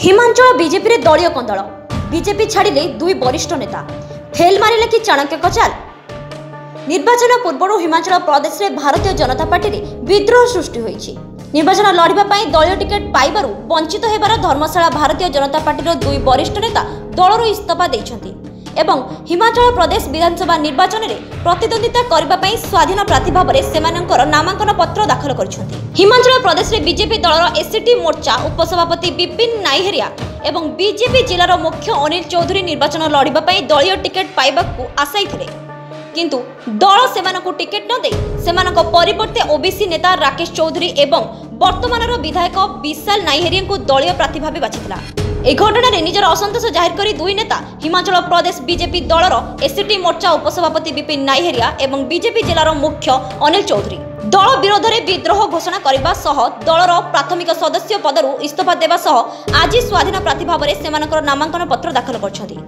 Himachal BJP रे दलियों कंदल BJP छाड़िले दुई वरिष्ठ नेता फेल मारे कि चाणक्य कचाल। निर्वाचन पूर्व हिमाचल प्रदेश में भारतीय जनता पार्टी रे विद्रोह सृष्टि होईछि। निर्वाचन लड़िबा पई दलियों टिकट पाइबारु वंचित हेबार धर्मशाला भारतीय जनता पार्टी रो दुई वरिष्ठ नेता दल रो इस्तीफा दैछंती एवं हिमाचल प्रदेश विधानसभा निर्वाचन में प्रतिद्वंदिता करबा पई स्वाधीन प्रार्थी भाव में सेमानंकर नामांकन पत्र दाखल करिसथि। हिमाचल प्रदेश में बीजेपी दलर एसटी मोर्चा उपसभापति बिपिन नाइहेरिया एवं बीजेपी जिलार मुख्य अनिल चौधरी निर्वाचन लड़िबा पई दलियों टिकट पाइबाकू आशायी थिले, किंतु दल सेमानंकू टिकट न दे सेमानंक परिवर्ते ओबीसी नेता राकेश चौधरी एवं वर्तमानर विधायक विशाल नाइहेरियाकू दलियों प्रार्थी भाव बाछिथिला। एक घटन में निजर असंतोष जाहिर करी दुई नेता हिमाचल प्रदेश बीजेपी दलर एसटी मोर्चा उपसभापति बिपिन नाइहेरिया एवं बीजेपी जिलार मुख्य अनिल चौधरी दल विरोध में विद्रोह घोषणा करने सह दलर प्राथमिक सदस्य पदरू इस्तीफा देवा सह आज स्वाधीन प्रार्थी भाव में सेमानकर नामांकन पत्र दाखल करछथि।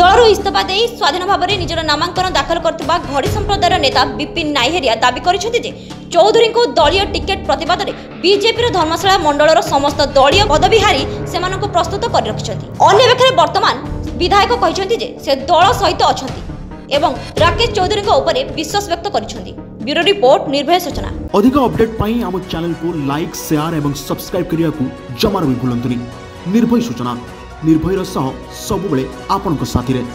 दलरू इस्तीफा दे स्वाधीन भाव में निजर नामांकन दाखल करथिबा घड़ी संप्रदायर नेता बिपिन नाइहेरिया दाबी करछथि जे चौधरी को दलियों टिकेट प्रतिवाद में बीजेपी धर्मशाला मंडल समस्त दलियों पदविहारी से प्रस्तुत कर रखिंट। अनेक बर्तमान विधायक कहते हैं से दल सहित अच्छा एवं राकेश चौधरी उपर विश्वास व्यक्त करछंती। ब्यूरो रिपोर्ट निर्भय सूचना। अधिक अपडेट पाई आम चैनल को लाइक शेयर एवं सब्सक्राइब करिया को जमार भी भूलंतुनी। निर्भय सूचना निर्भयर सह सबुबले आपनक साथी रे।